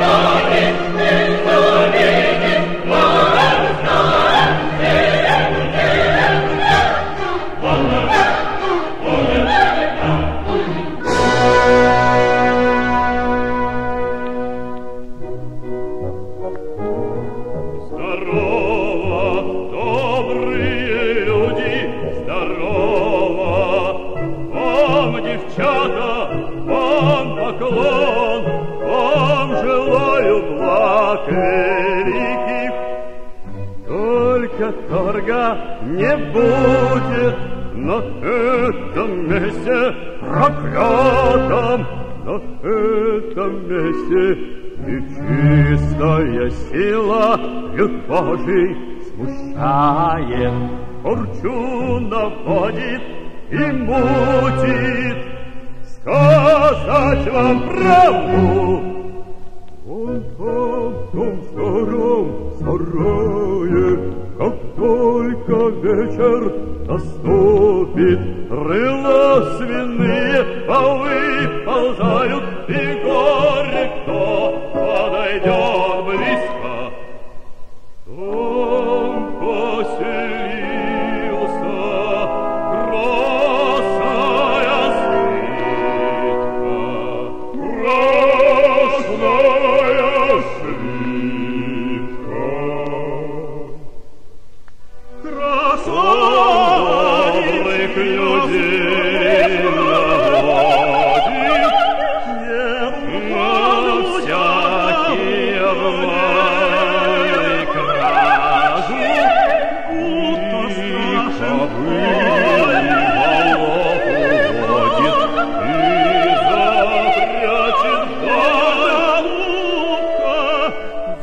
Oh, no. Восторга не будет на этом месте проклятом, на этом месте нечистая сила Божий смущает, порчу наводит и мутит. Сказать вам правду, он в том старом сарае, как только вечер наступит, рыла свиные полы ползают, и горе кто подойдет близко. Там поселился красная свитка, красная свитка, красных людей наводит на всякие влады кражи, и кобыль в болото уводит, и запрячет голубка за Стой! Стой! Что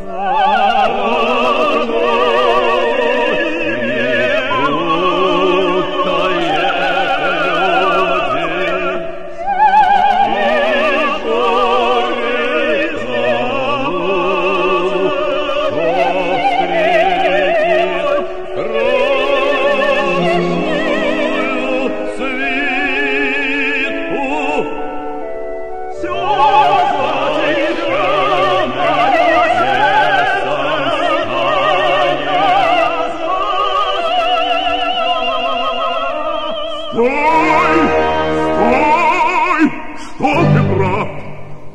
ты, брат?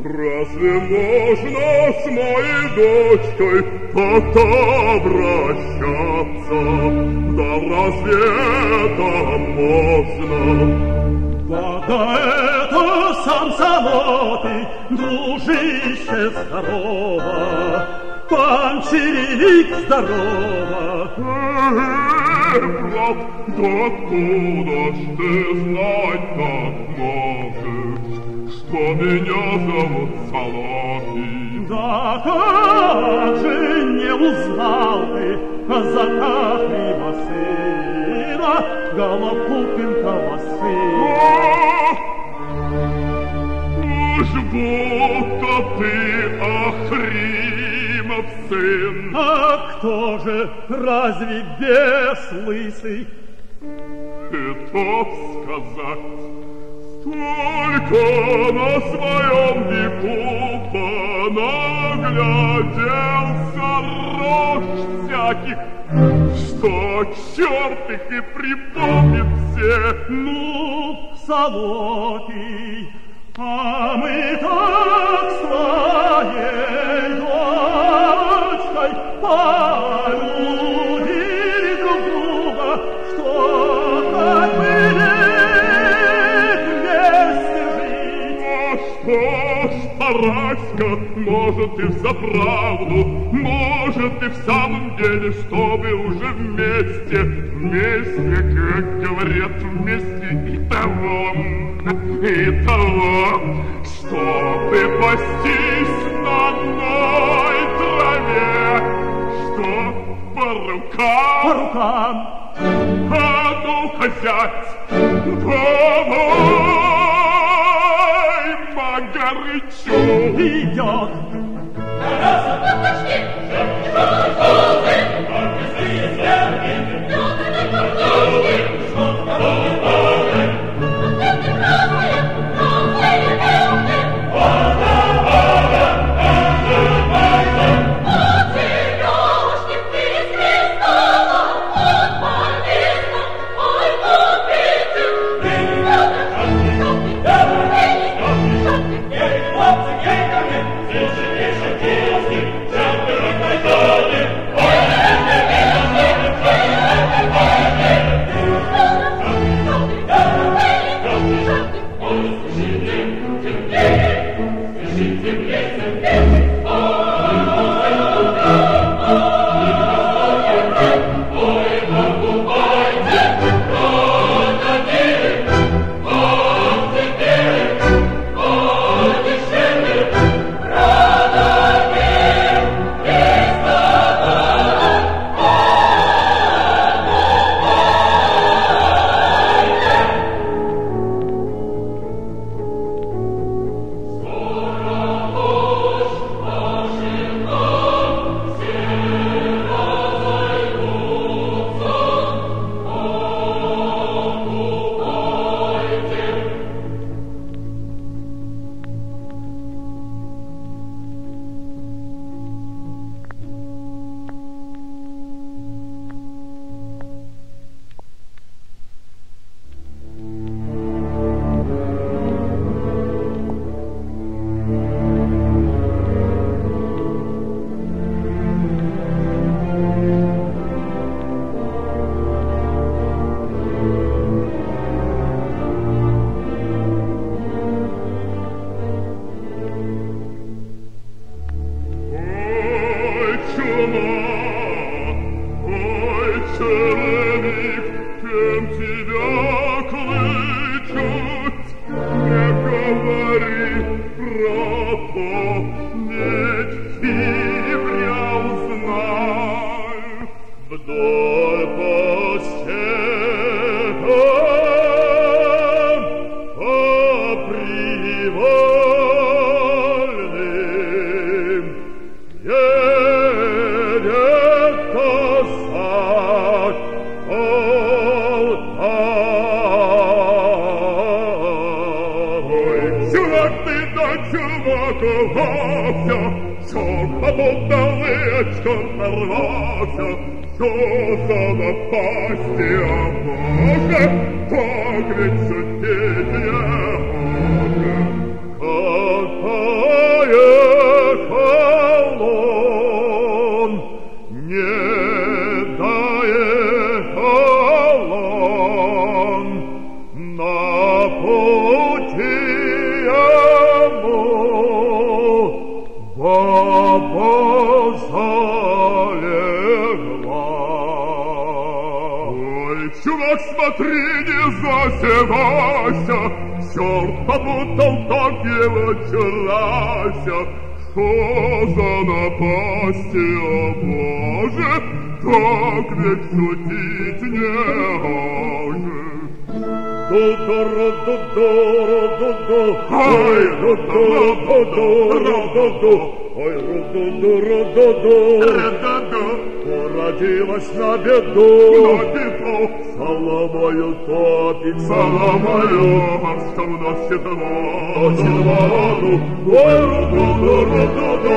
Разве можно с моей дочкой так обращаться? Да разве это можно? Да это сам само ты, дружище, здорово, панчерик, здорово. Брат, да откуда ж ты знать так можешь, что меня зовут Салаки? Да как же не узнал ты казака Хлебосына, Голопупенкова сына? Уж будто ты Ахримов сын. А кто же, разве бес лысый? Готов сказать, столько на своем веку понагляделся рож всяких, что черт их и припомнит все. Ну, Сороки, а мы так своей дочкой полюбили друг друга, что так были вместе жить. А что ж, Параська, может и взаправду, может и в самом деле, чтобы уже вместе, вместе, как говорят, вместе и того, чтобы пастись на одной траве, что по рукам, а ну-ка взять домой Магарычу. Идет. Thank you. Скоро болталочка нарвался, все занапасти, а Боже, так ведь судить не Бога. Какая холон, не дае холон, на пути баба залегла. Ой, чувак, смотри, не засевайся, черт попутал, так его чарайся. Что за напасти, о боже, так ведь шутить не гоже. Ду-ду-ру-ду-ду-ру-ду-ду, ой, ру-ду-ру-ду-ру-ду-ду, ой, ру-ду-ду-ру-ду-ду, породилась на беду, соломою топит, соломою, что вносит воду, ой, ру-ду-ру-ду-ру-ду-ду.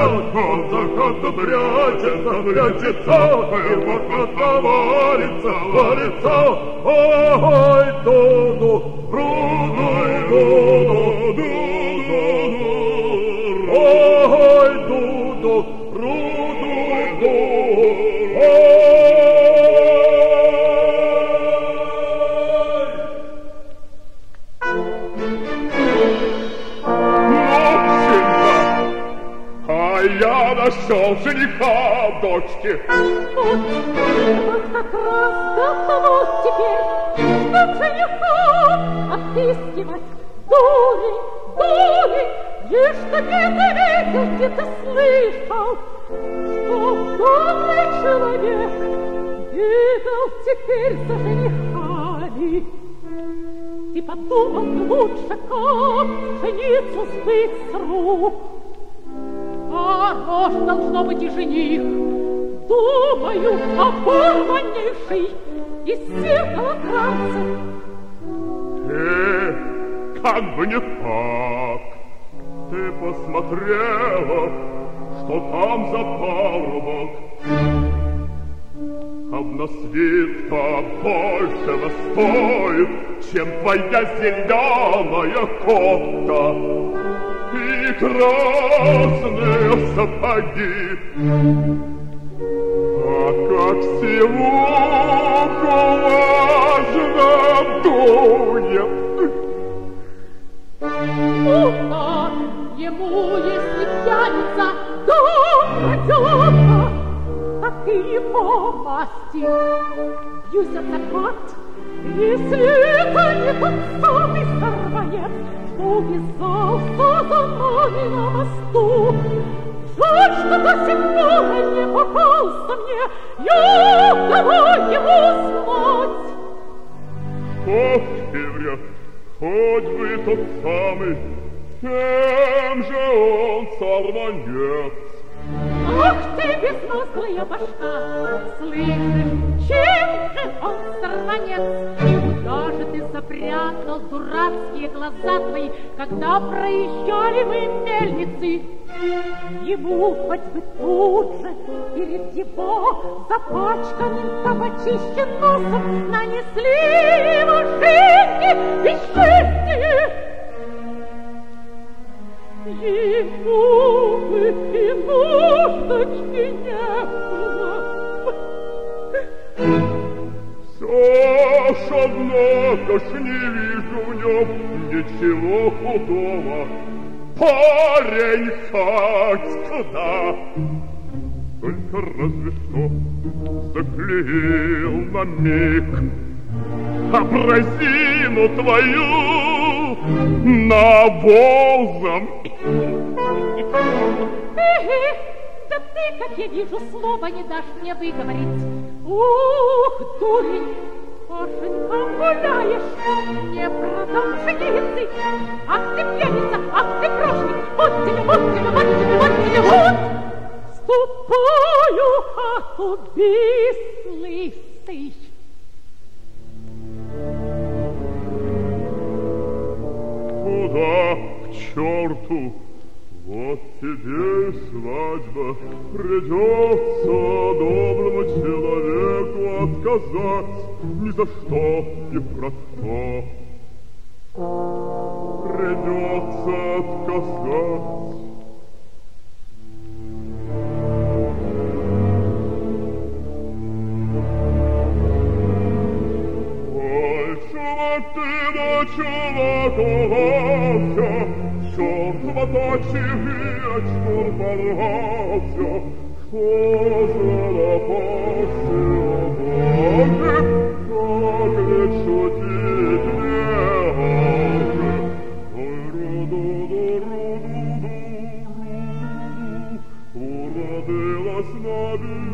Он закат прячется, прячется, и пока-то варится, варится. Ой, дуду, руду, дуду, дуду, ой, дуду, руду, дуду. Я нашел жениха в дочке. Вот как раз готов теперь, чтоб жениха отыскивать. Дури, дури, лишь ты где-то видел, где-то слышал, что добрый человек бегал теперь за женихами. Ты подумал бы лучше, как женицу сбыть с рук. Хорош должно быть и жених, думаю, оборваннейший из зеркала кранца. Ты как бы не так, ты посмотрела, что там за парубок. Обносвитка большего стоит, чем твоя зеленая кофта и красные сапоги. А как сивуха важно дует. Удар ему, если пьяница, дом так и его пасти. Бьюсь от закат, если это не тот самый сорванец, увязался за нами на мосту. Жаль, что до сих пор не попался мне. Я кого его знать? Ох, Евря, хоть бы тот самый, чем же он сорванец? Ах ты, безмозглая башка, слышишь, чем же он сорванец? Куда же ты запрятал дурацкие глаза твои, когда проезжали мы мельницы? Ему хоть бы тут же перед его запачканным табачищем носом нанесли его жизни и счастье. Ему бы и нуждочки не было. Аж однако ж не вижу в нем ничего худого. Парень хоть куда. Только разве что заклеил на миг образину твою навозом. Да ты, как я вижу, слова не дашь мне выговорить. Ух, дурень! Пошеньком гуляешь, не продам пшеницы. Ах ты пьяница, ах ты прошник, вот тебе, вот тебе, вот тебе, вот тебе, вот! Ступаю, как убийц лысый. Куда тебя к черту. Вот теперь свадьба, придется доброму человеку отказать ни за что и про что. Придется отказать. Ой, чувак, ты на чуваковался, чёртова тачки от штур порвался. Что за напасила Бога, как ли шутить легко. Ой, руду-ду-руду-ду-ду, уродилась на беду.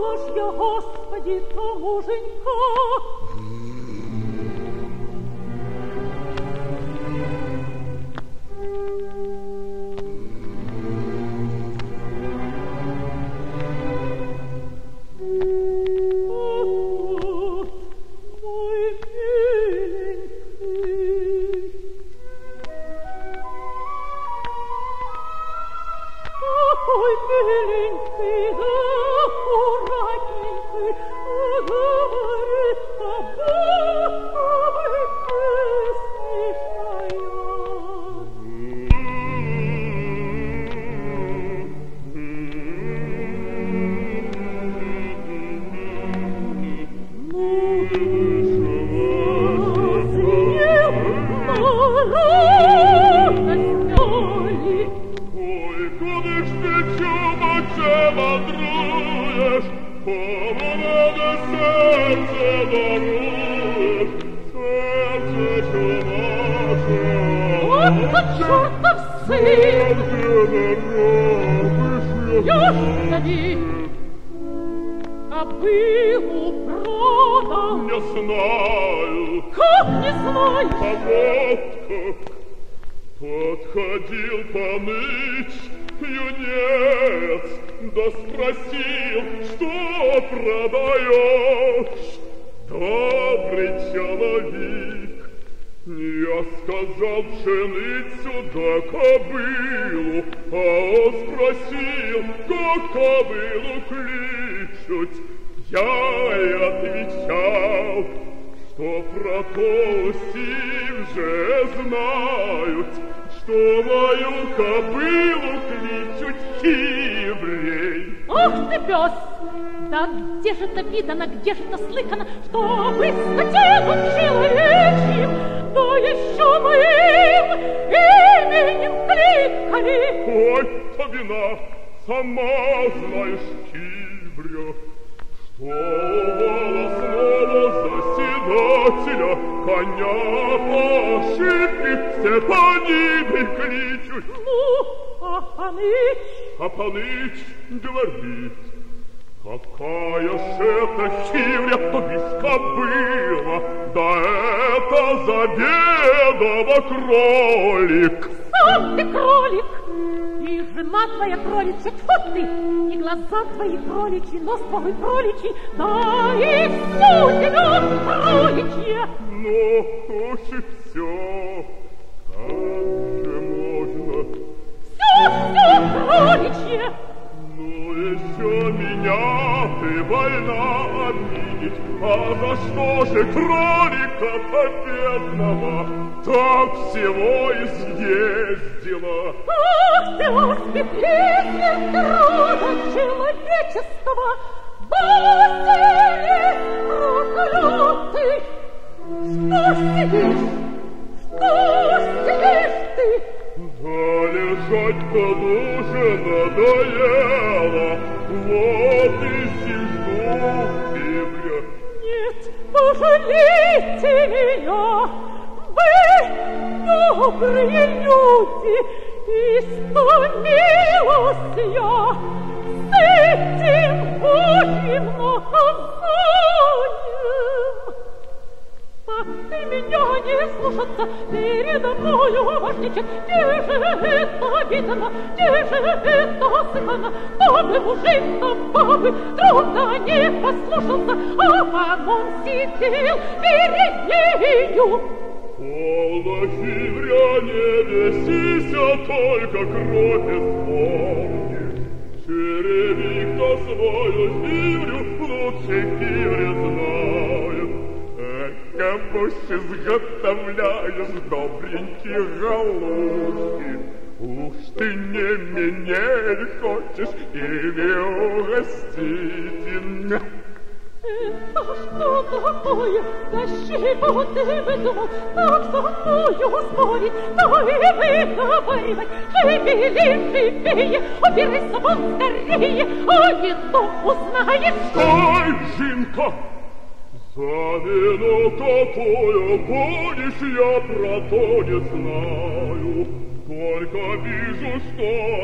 Упала ж я, Господи, то муженька. Только вижу, что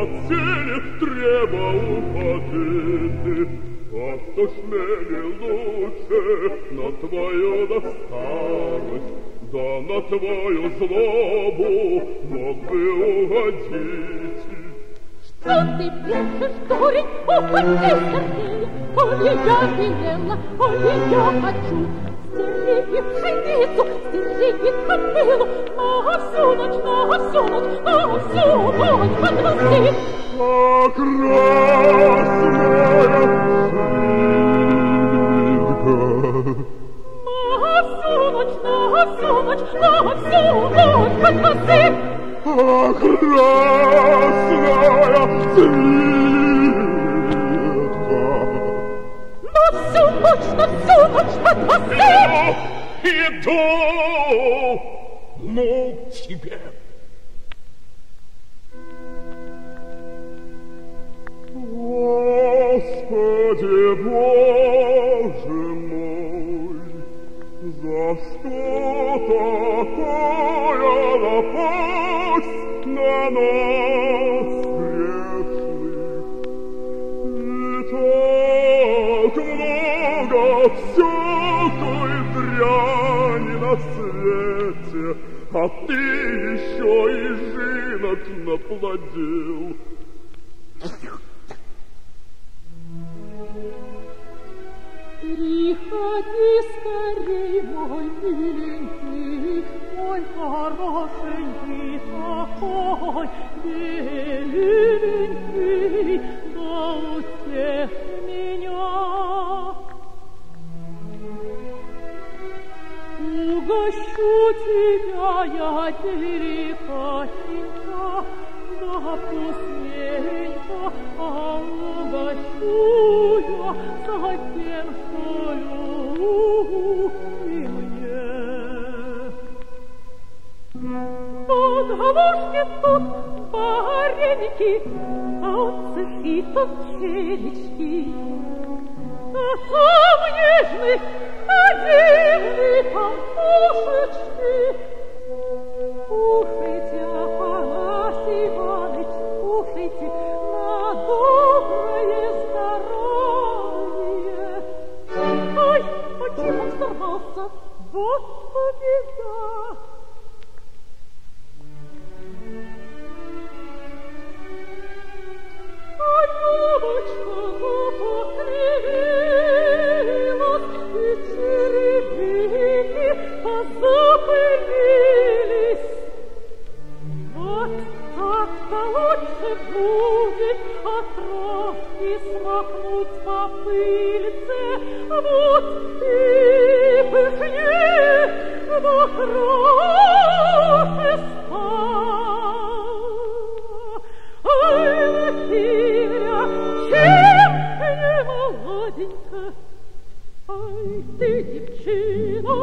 от сели треба уходить. А кто шмели лучше на твою да старость, да на твою злобу мог бы угодить. Что ты пляшешь, дурень, уходи, Сергей, он ее велела, он ее хочу. Стереги пшеницу, стереги копылу, на всю ночь, на всю ночь подвози. Как раз моя жизнь. На всю ночь подвози. А красная цветка. На всю ночь подвози. Я иду, ну, к тебе. Господи Боже мой, за что такая напасть на нас грешных, и так много всякой дряни на свете, а ты еще и жинок наплодил. Приходи скорей, мой миленький, мой хорошенький такой, беленький, да утешь меня. Угощу тебя я деликатенько, да вкусненько, а угощу я за тем, что люблю ты мне. Тут галушки, тут вареники, а у цехи тут челечки. А там нежных, а дивных, а пушечки. Кушайте, Афанасий Иваныч, кушайте на доброе здоровье. Ой, почему сорвался? Вот победа! А юбочка-то покривилась, и черепики позапылились. Вот так-то лучше будет от травки смахнуть по пыльце. Вот и пыхнет вокруг и стал. Ай, Лафимия, чем не молоденька? Ай, ты девчина,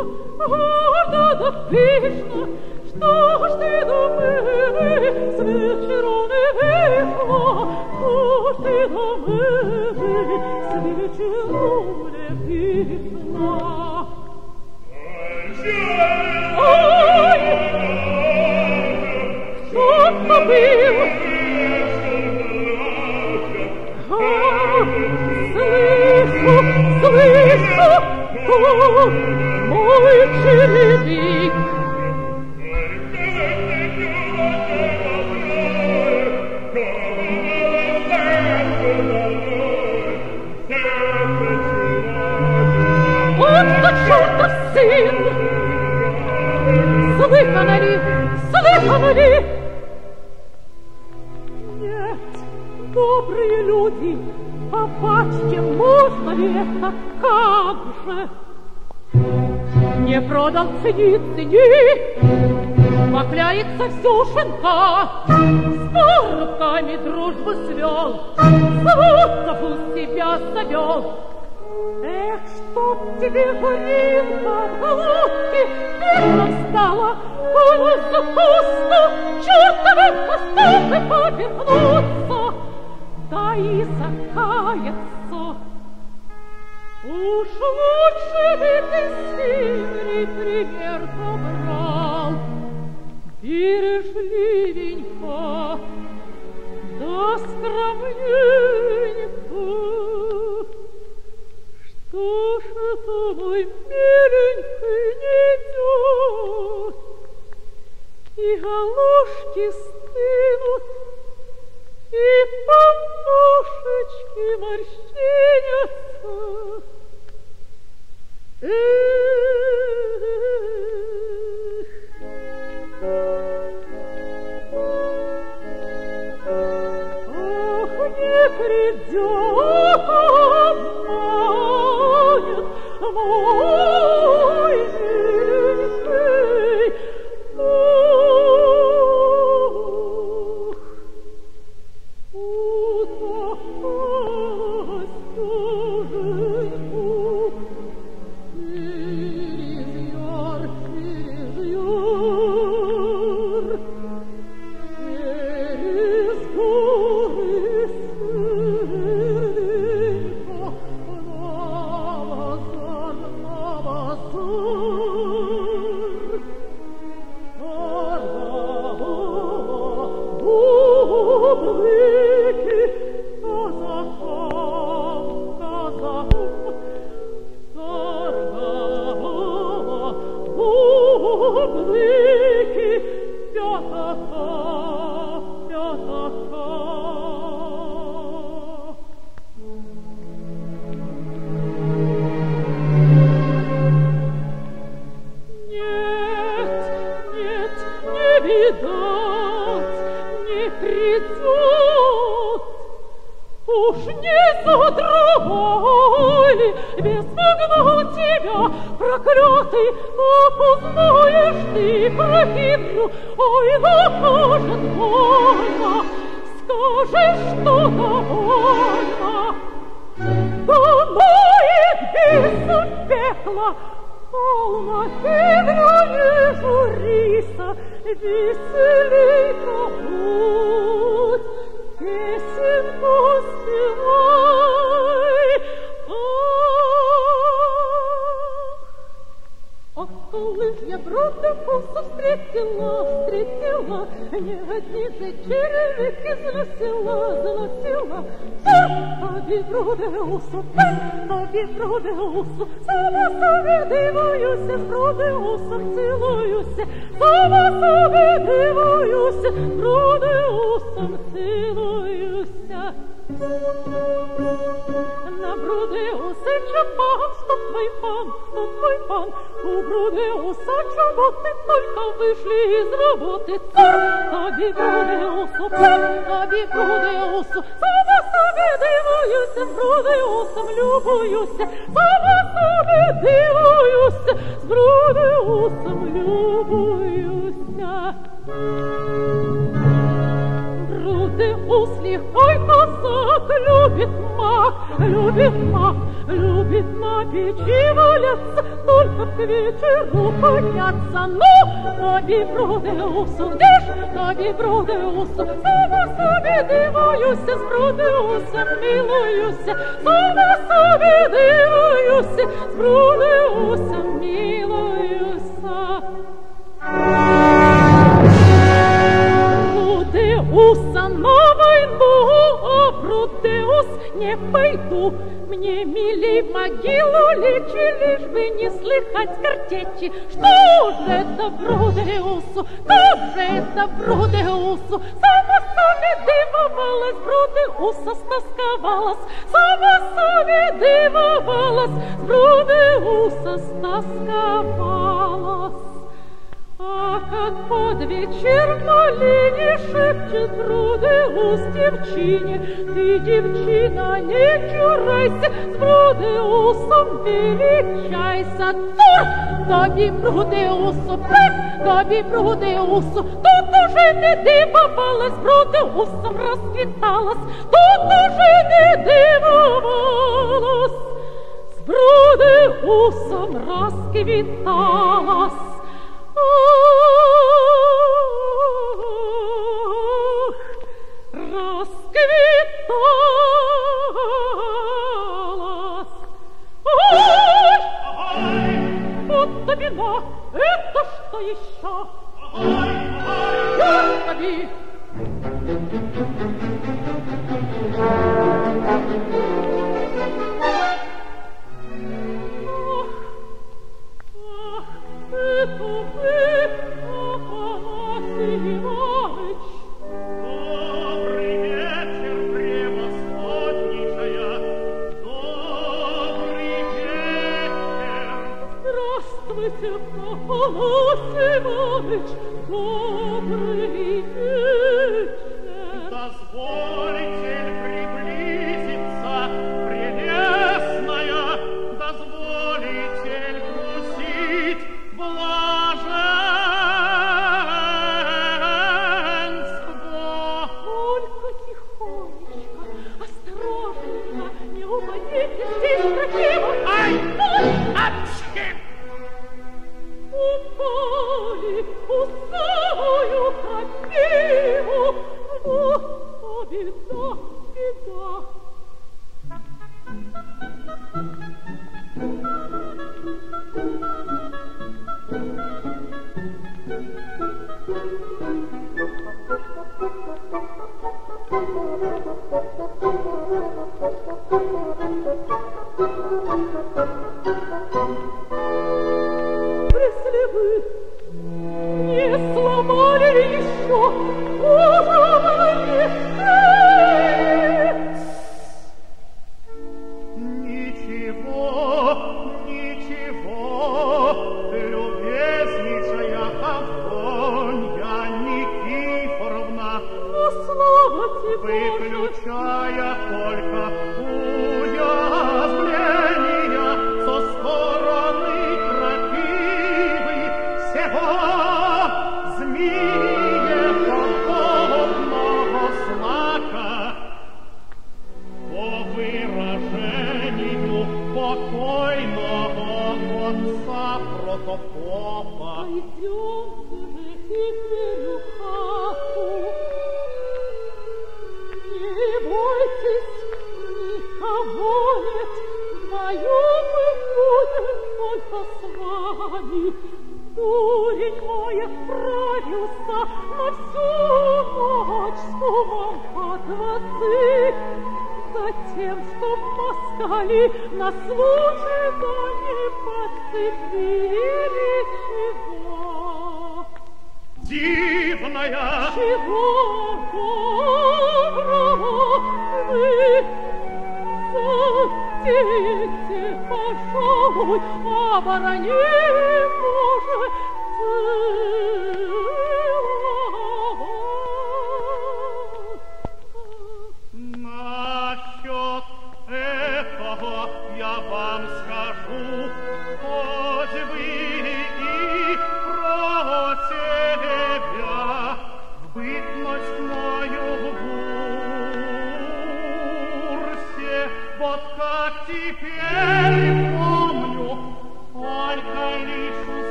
горда да пышна, что ж ты думаешь, с вечера не вышла? Что ж ты думаешь, с вечера не вышла? Ай, что побыл? Слышу, о, мой черевик. Он до чертов сын. Слыхано ли, слыхано ли? Нет, добрые люди, по пачке можно ли это? Как же? Не продал цени, покляется Ксюшенька, с воробками дружбу свел, сводцев у себя завел. Эх, чтоб тебе, Гринка, в головке верно встала, она за кустом чертовым хвостом и повернуться, да и закаяться. Уж лучше бы ты сильный пример добрал, бережливенько, да скромненько.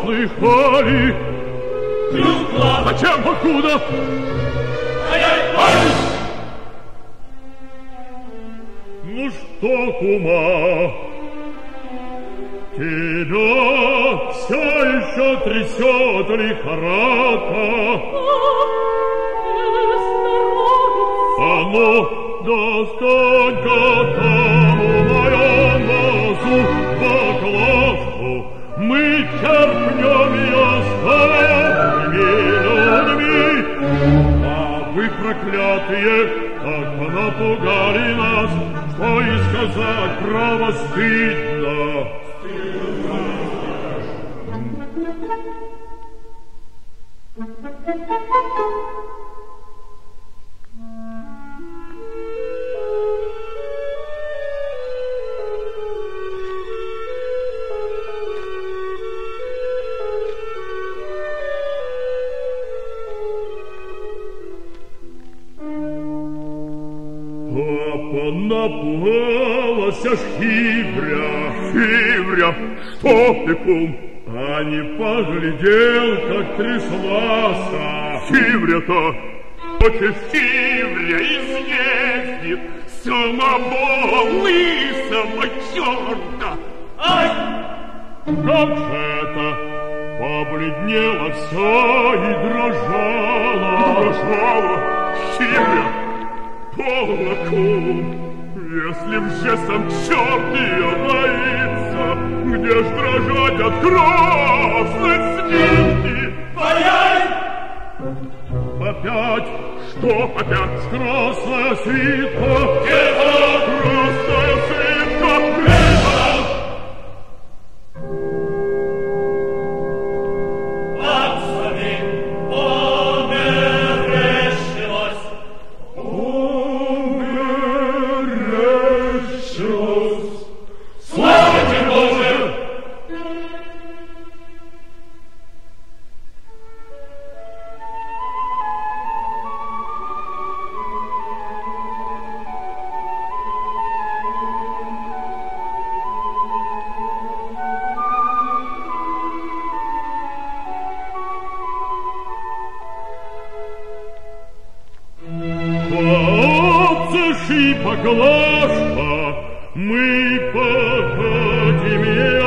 слыхали? Клюква! Зачем, покуда? Ай-яй-яй! Ну что, кума, тебя все еще трясет лихорадка? А ну, достанька там моя носу баклажку, мы черпнем ее старыми людьми. А вы, проклятые, так напугали нас, что и сказать право стыдно. Напугалась аж хибря. Хибря, что ты, кум? А не поглядел, как тряслась. Хибря-то, только хибря изъездит самого лысого черта. Ай! Как же это? Побледнела все и дрожала. Дрожала хибря. Полно, кум. Если б же сам черт ее боится, где ж дрожать от красной свиньи? Боясь! Опять? Что опять? Красная свитка! Где-то! Красная свитка! Где-то! Отцами умер решилось! Поглажка, мы покатим ее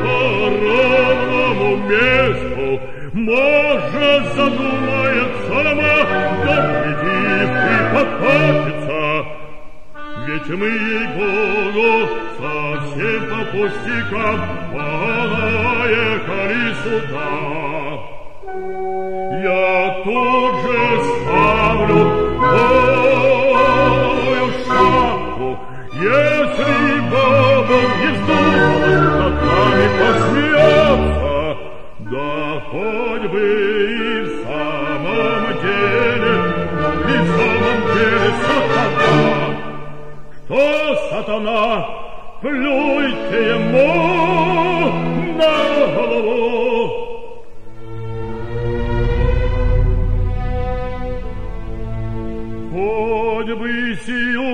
по ровному месту. Может, задумает сама, да глядит и покатится. Ведь мы, ей-богу, совсем по пустякам понаехали сюда. Я тут же ставлю. Если бабам не вздумалось над нами посмеяться, да хоть бы и в самом деле сатана. Что сатана, плюйте ему на голову. Хоть бы сию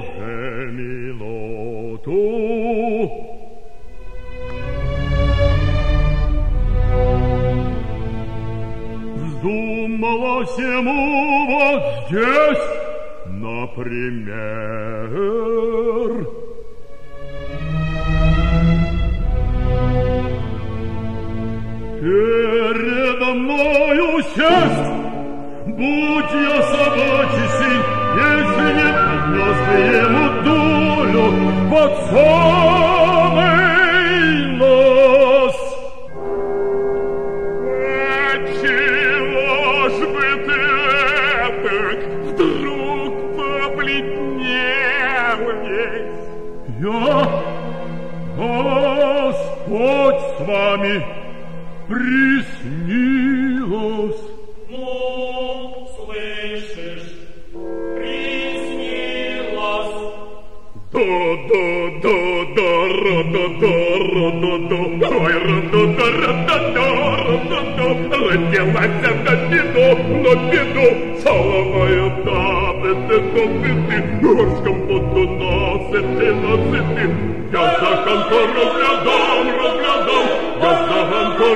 же минуту. Вздумалось ему вот здесь, например. Передо мною сесть. Будь я собачий сын, если не поднес бы ему дулю под самый нос. Отчего ж бы ты так вдруг побледнел весь? Я, Господь с вами, приснилось. Родилась на беду, но беду целовая дабы ты, в горском буду носить, я за контору глядом, я за контору.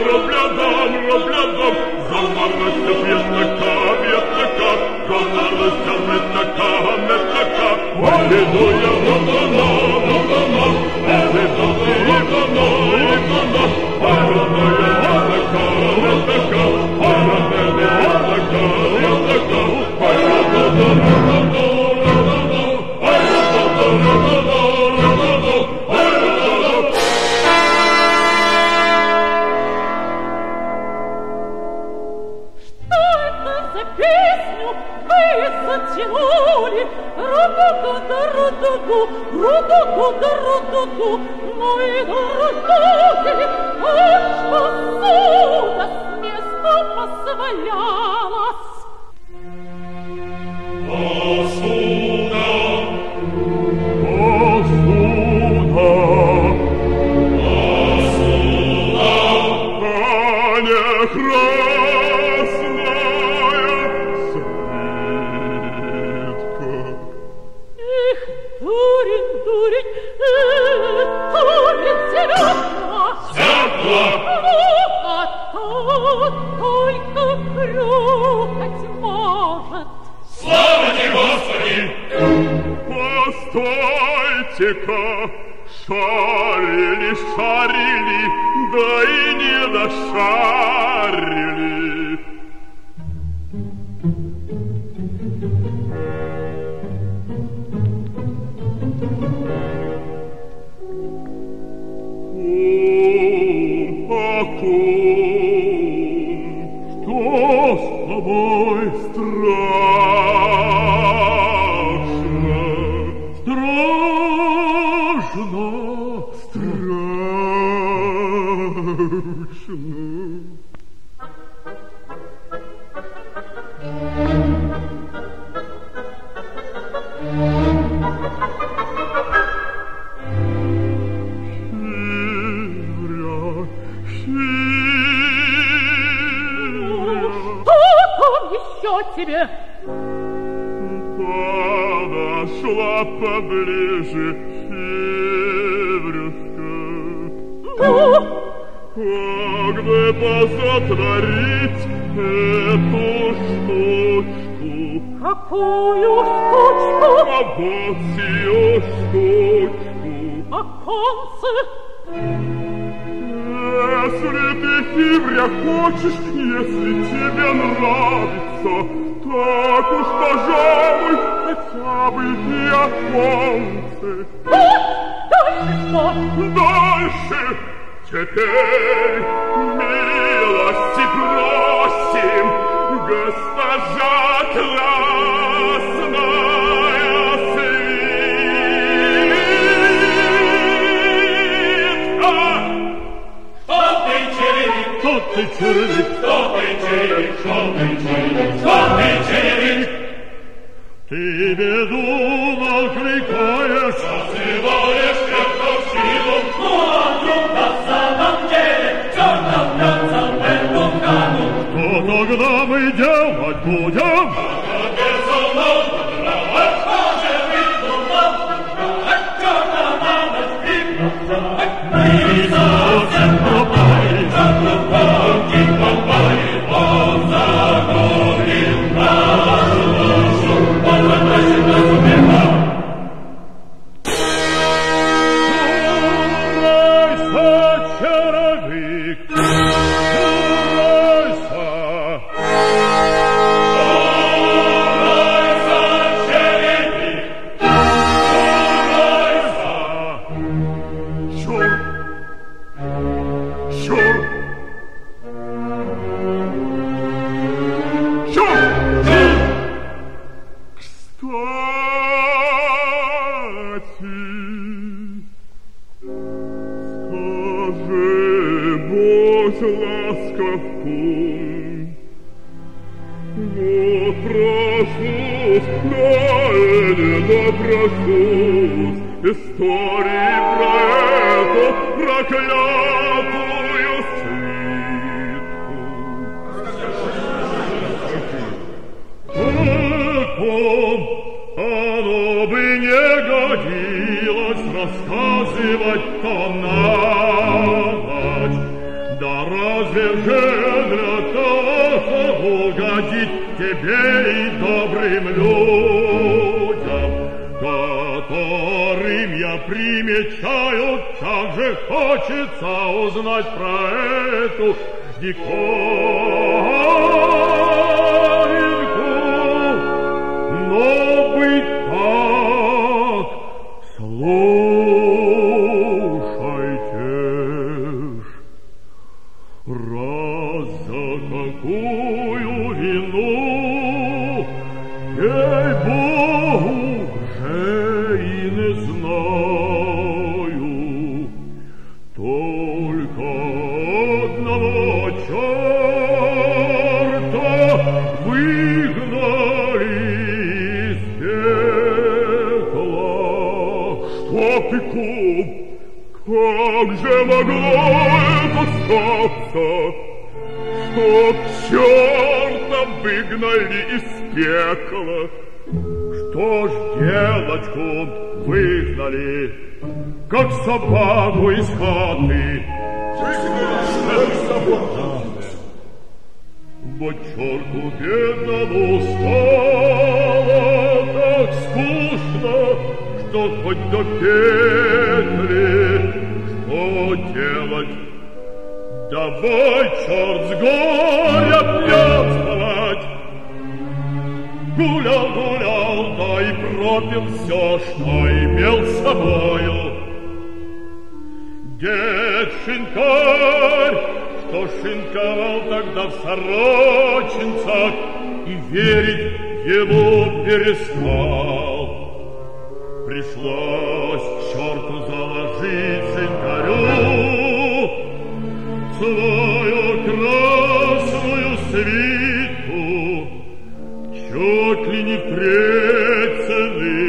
Да разве щедро так угодить тебе и добрым людям, которым я примечаю, как же хочется узнать про эту диковинку, но быть так слушайте ж, раз за какую вину, ей-богу, уже и не знаю, только одного черта выгнали из пекла. Что ты, кум, как же могло это статься? Чтоб черта выгнали из пекла. Что ж делать, кум, выгнали, как собаку из хаты. Бо черту бедному стало так скучно, что хоть до петли. Что делать? Давай, черт, с горя пьян спать. Гулял, гулял, да и пропил все, что имел с собою. Дед шинкарь, что шинковал тогда в Сорочинцах, и верить ему перестал. Пришлось черту заложить шинкарю свою красную свиту, чуть ли не в треть цены.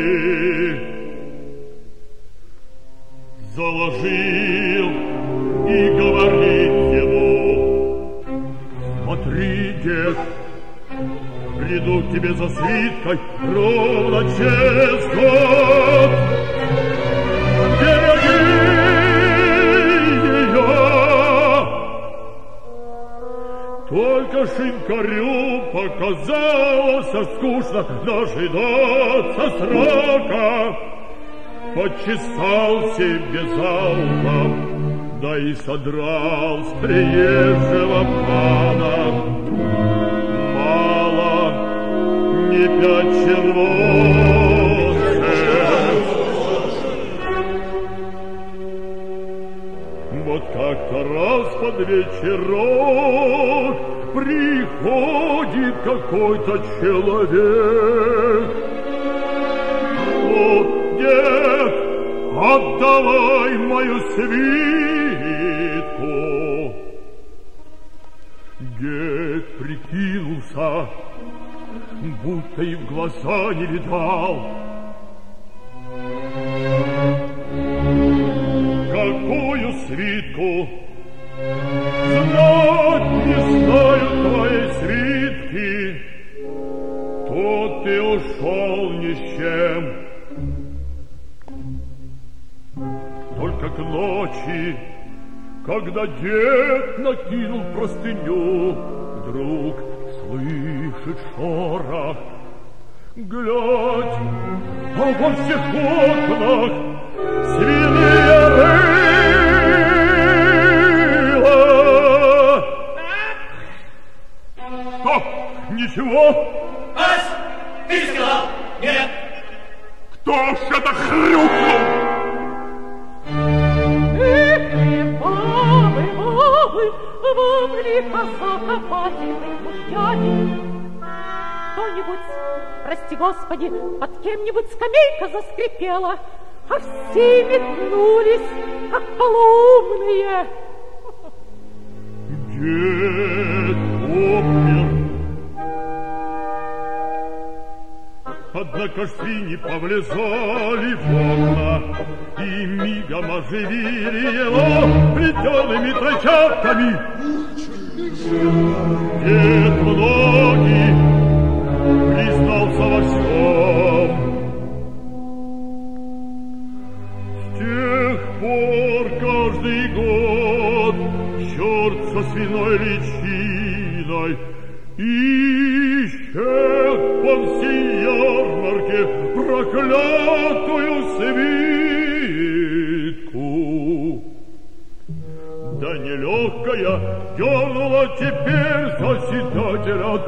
Заложил и говорит ему: смотри, дед, приду к тебе за свиткой ровно через год. Только шинкарю показалось скучно дожидаться срока. Почесал себе за ухом, да и содрал с приезжего пана мало не пять червонцев. Вот как-то раз под вечерок приходит какой-то человек. О, дед, отдавай мою свитку. Дед прикинулся, будто и в глаза не видал. Какую свитку? Знать не знаю твоей свитки. Тут ты ушел ни с чем. Только к ночи, когда дед накинул простыню, вдруг слышит шорох. Глядь, а во всех окнах свиные рыбы. Ничего? Ась, ты сказал, нет. Кто ж это хрюкнул? Бабы, вопли косокопательные мужьяне. Кто-нибудь, прости господи, под кем-нибудь скамейка заскрипела, а все метнулись, как полоумные. Дед обмер. Однако ж свиньи повлезали в окна и мигом оживили его плетеными трочатками. Дед многий признался во всем. С тех пор каждый год черт со свиной личиной. Ищет по всей ярмарке проклятую свитку. Да нелегкая дернула теперь заседателя от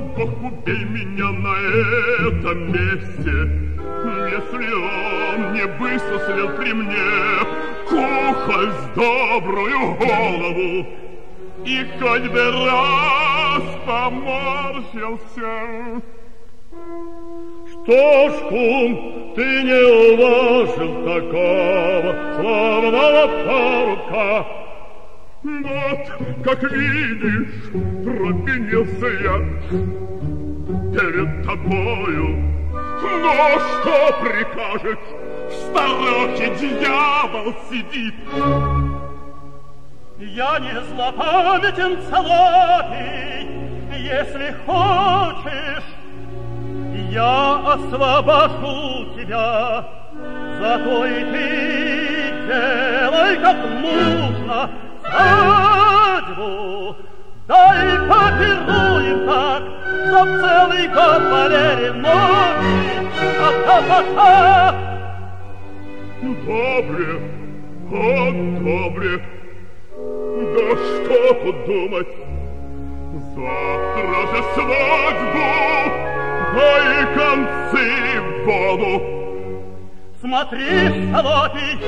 да похудей меня на этом месте. Если он не быстро свел при мне кухоль с добрую голову, и хоть бы раз поморщился. Что ж, кум, ты не уважил такого славного парка. Вот, как видишь, провинился я перед тобою. Но что прикажешь? В старухе дьявол сидит. Я не злопамятен, целый, если хочешь, я освобожу тебя. Зато и ты делай как нужно. Свадьбу дай попируем так, чтоб целый год Валерий ночи. Добре, а добре. Да что тут думать? Завтра же свадьбу, да и концы в воду. Смотри, Солопий,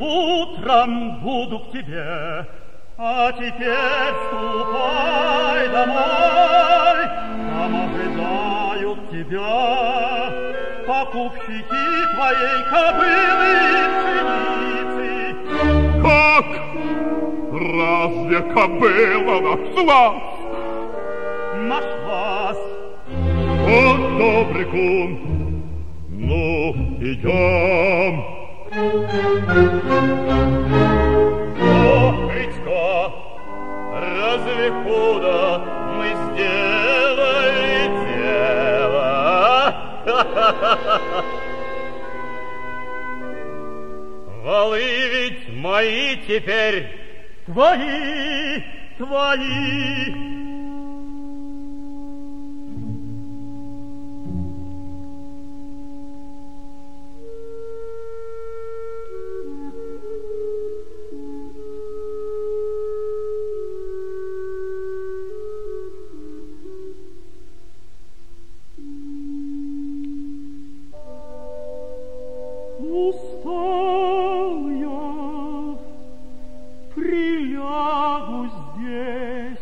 утром буду к тебе, а теперь ступай домой, там ожидают тебя покупщики твоей кобылы и пшеницы. Как? Разве кобыла нашлась? Нашлась. Вот добрый кум, ну идем. О, Кричко, разве худо мы сделали дело? Ха-ха-ха-ха! Валы ведь мои теперь, твои, твои. Устал я, прилягу здесь.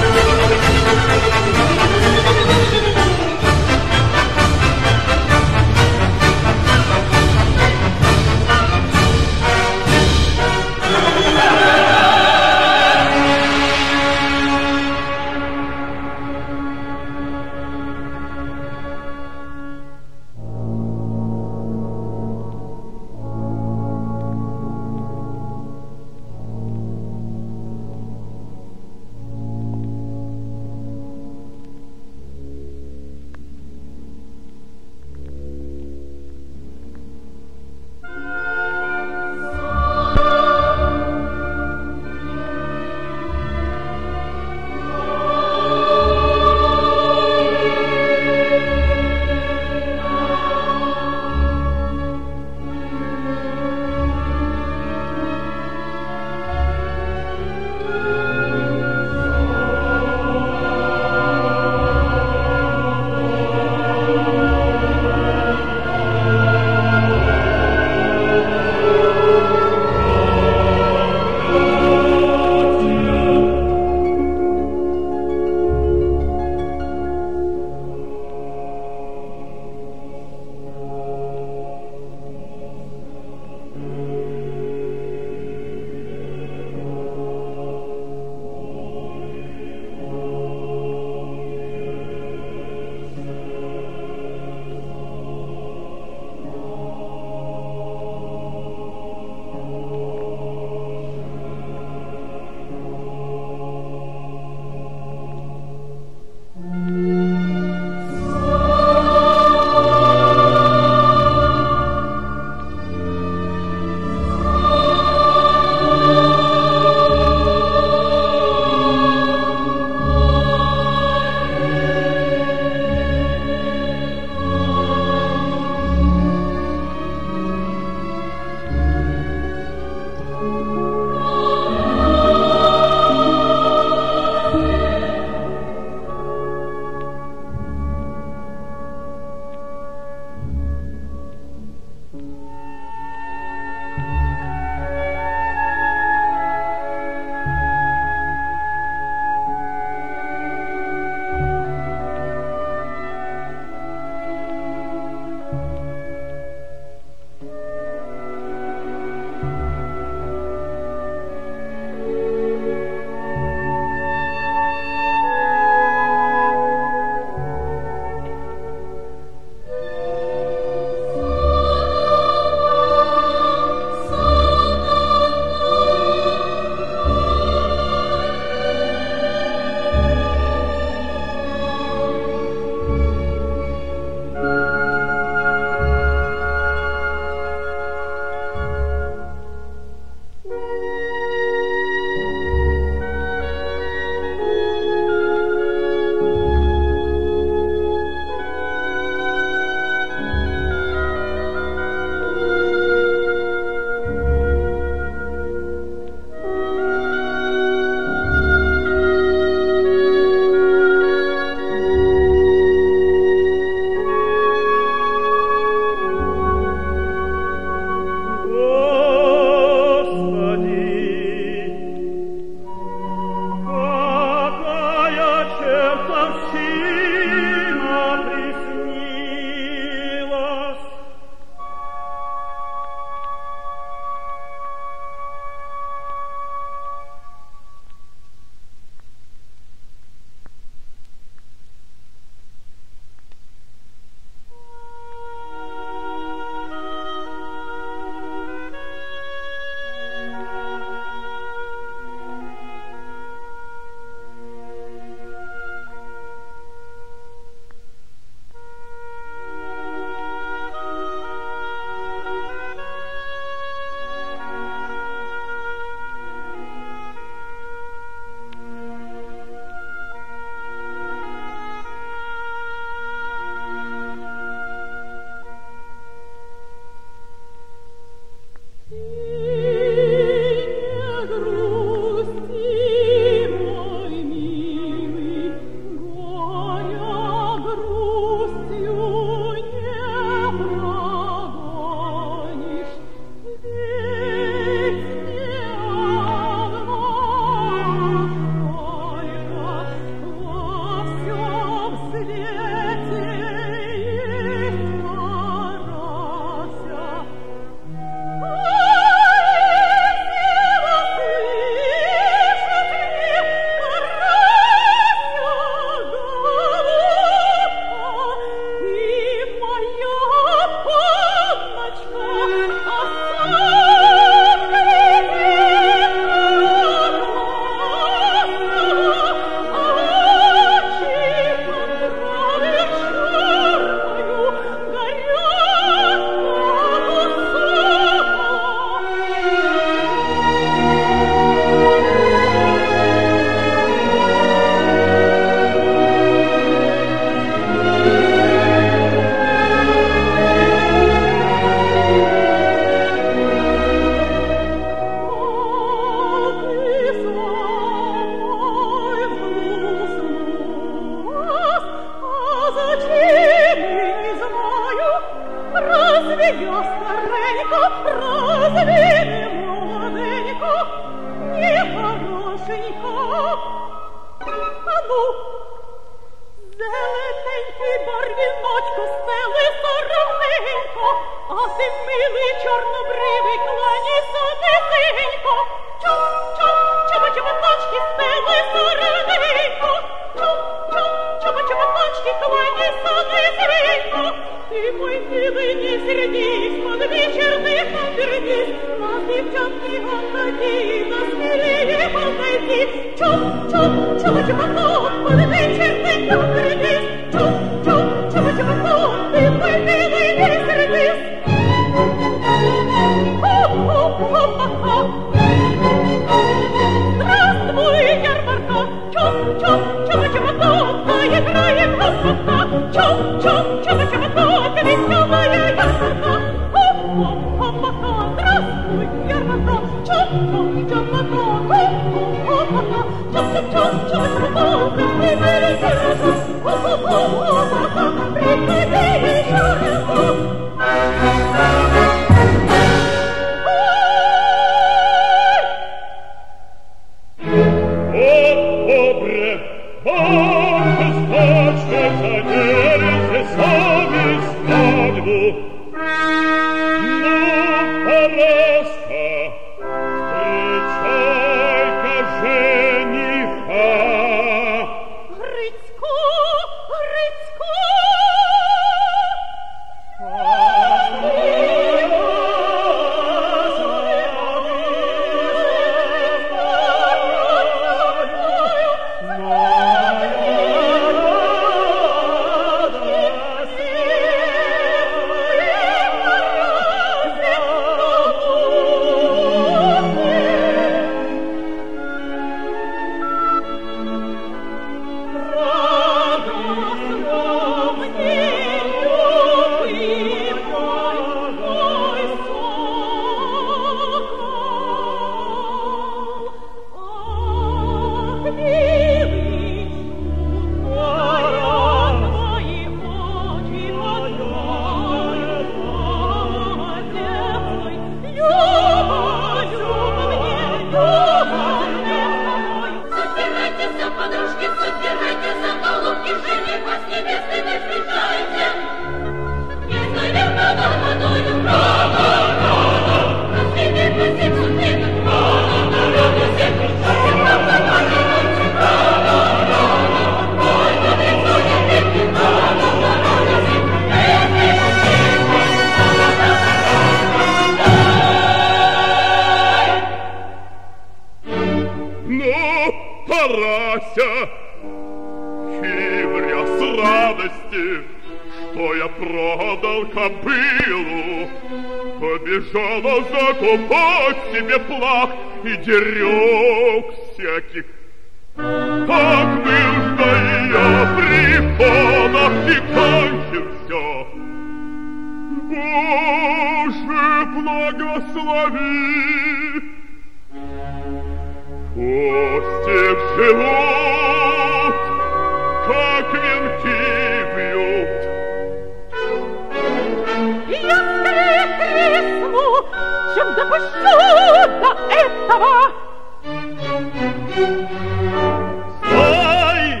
Стой,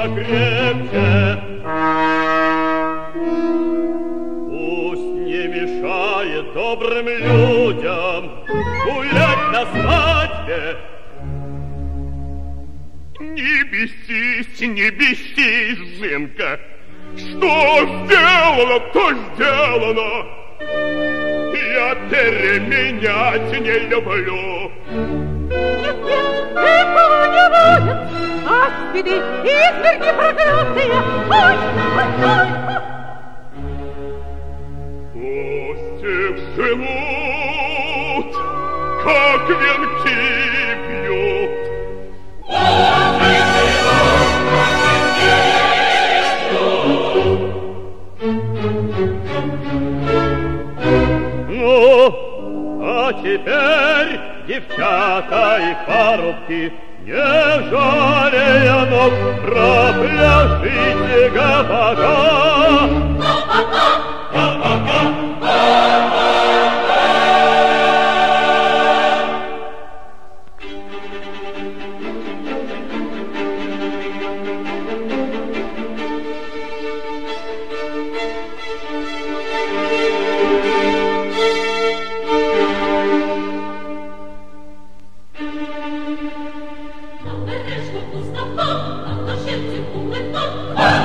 покрепче. Пусть не мешает добрым людям гулять на свадьбе. Не бесись, не бесись, Зинка. Что сделано, то сделано. Я переменять не люблю. Нет, не будет. Господи, изверги проклятые! Ой, ой, ой! Пусть их живут, как венки бьют. Пусть их живут, как венки бьют. Ну, а теперь, девчата и парубки, не жалея ног, пропляшите гопака. Гопака, гопака, Редактор субтитров А.Семкин Корректор А.Егорова